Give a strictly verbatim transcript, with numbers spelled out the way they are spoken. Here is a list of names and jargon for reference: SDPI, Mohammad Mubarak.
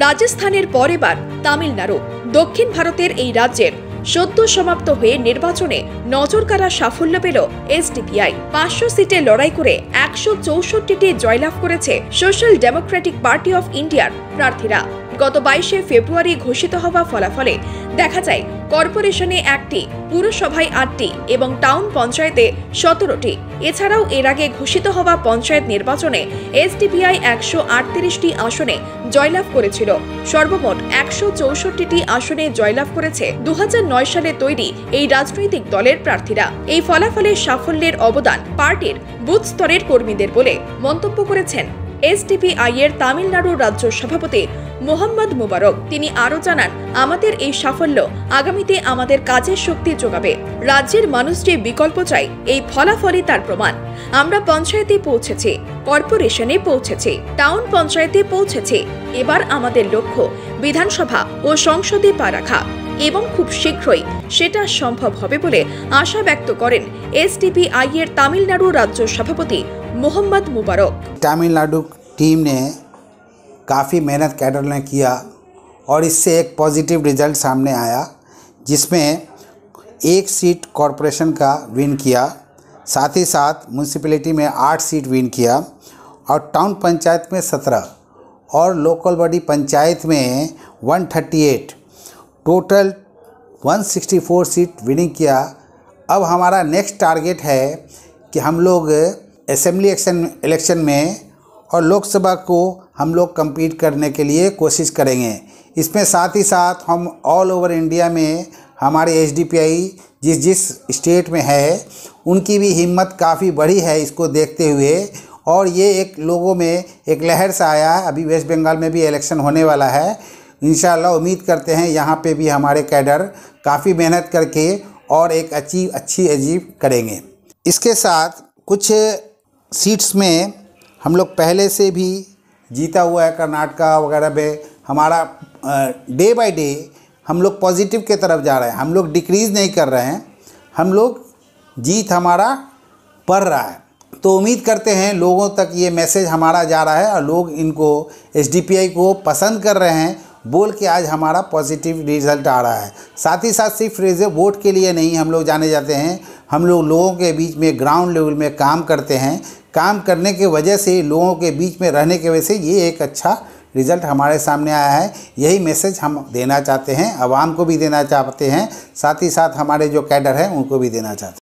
राजस्थानेर पर एबार तामिलनाड़ु दक्षिण भारतेर एई राज्येर सद्य समाप्त हुए निर्वाचने नजरकाड़ा साफल्य पेल एसडीपीआई। पाँचशो सीटे लड़ाई करे एकशो चौषट्टी जयलाभ करेছে सोशल डेमोक्रेटिक पार्टी अफ इंडियार प्रार्थीरा। गत बाईशे फेब्रुआरी घोषित हवा फलाफले देखा जाए करपोरेशने एक पुरसभाय आठ एवं टाउन पंचायते सतरोटी। एछाड़ाओ एर आगे घोषित हवा पंचायत निर्वाचने एसडीपीआई एकशो आठत्रिशटी आसने जयलाभ करेছিল। सर्वमोट एकशो चौषट्टी आसने जयलाभ करेছে दो हज़ार नौ साले तैरी এই রাজনৈতিক দলের প্রার্থীরা। এই ফলাফলে সাফল্যের অবদান পার্টির বুথ স্তরের কর্মীদের বলে মন্তব্য করেছেন एसडीपीआई तमिलनाडु राज्य सभापति मोहम्मद मुबारक। तिनी आरो जानान, आमादेर ए साफल्य आगामीते आमादेर काजेर शक्ति जोगाबे। राज्येर मानुष जे विकल्प चाय ए फलाफलई तार प्रमाण। आमरा पंचायते पौंछेछि, कर्पोरेशने पौंछेछि, टाउन पंचायते पौंछेछि। एबार आमादेर लक्ष्य विधानसभा ओ संसदे पा राखा एवं खूब शीघ्रई सेटा सम्भव हबे बोले आशा व्यक्त करेन एसडीपीआई एर तमिलनाडु राज्य सभापति मोहम्मद मुबारक। तमिलनाडु टीम ने काफ़ी मेहनत कैडर ने किया और इससे एक पॉजिटिव रिजल्ट सामने आया, जिसमें एक सीट कॉरपोरेशन का विन किया, साथ ही साथ म्यूनसिपलिटी में आठ सीट विन किया और टाउन पंचायत में सत्रह और लोकल बॉडी पंचायत में एक सौ अड़तीस, टोटल एक सौ चौंसठ सीट विनिंग किया। अब हमारा नेक्स्ट टारगेट है कि हम लोग असेंबली एक्शन इलेक्शन में और लोकसभा को हम लोग कम्पीट करने के लिए कोशिश करेंगे। इसमें साथ ही साथ हम ऑल ओवर इंडिया में हमारे एसडीपीआई जिस जिस स्टेट में है उनकी भी हिम्मत काफ़ी बढ़ी है इसको देखते हुए, और ये एक लोगों में एक लहर सा आया है। अभी वेस्ट बंगाल में भी इलेक्शन होने वाला है, इंशाल्लाह उम्मीद करते हैं यहाँ पे भी हमारे कैडर काफ़ी मेहनत करके और एक अच्छी अच्छी अचीव करेंगे। इसके साथ कुछ सीट्स में हम लोग पहले से भी जीता हुआ है, कर्नाटका वगैरह में। हमारा डे बाय डे हम लोग पॉजिटिव के तरफ जा रहे हैं, हम लोग डिक्रीज़ नहीं कर रहे हैं, हम लोग जीत हमारा पड़ रहा है। तो उम्मीद करते हैं लोगों तक ये मैसेज हमारा जा रहा है और लोग इनको एसडीपीआई को पसंद कर रहे हैं बोल के आज हमारा पॉजिटिव रिजल्ट आ रहा है। साथ ही साथ सिर्फ रेज वोट के लिए नहीं हम लोग जाने जाते हैं, हम लोग लोगों के बीच में ग्राउंड लेवल में काम करते हैं। काम करने के वजह से लोगों के बीच में रहने के वजह से ये एक अच्छा रिज़ल्ट हमारे सामने आया है। यही मैसेज हम देना चाहते हैं, आवाम को भी देना चाहते हैं, साथ ही साथ हमारे जो कैडर हैं उनको भी देना चाहते हैं।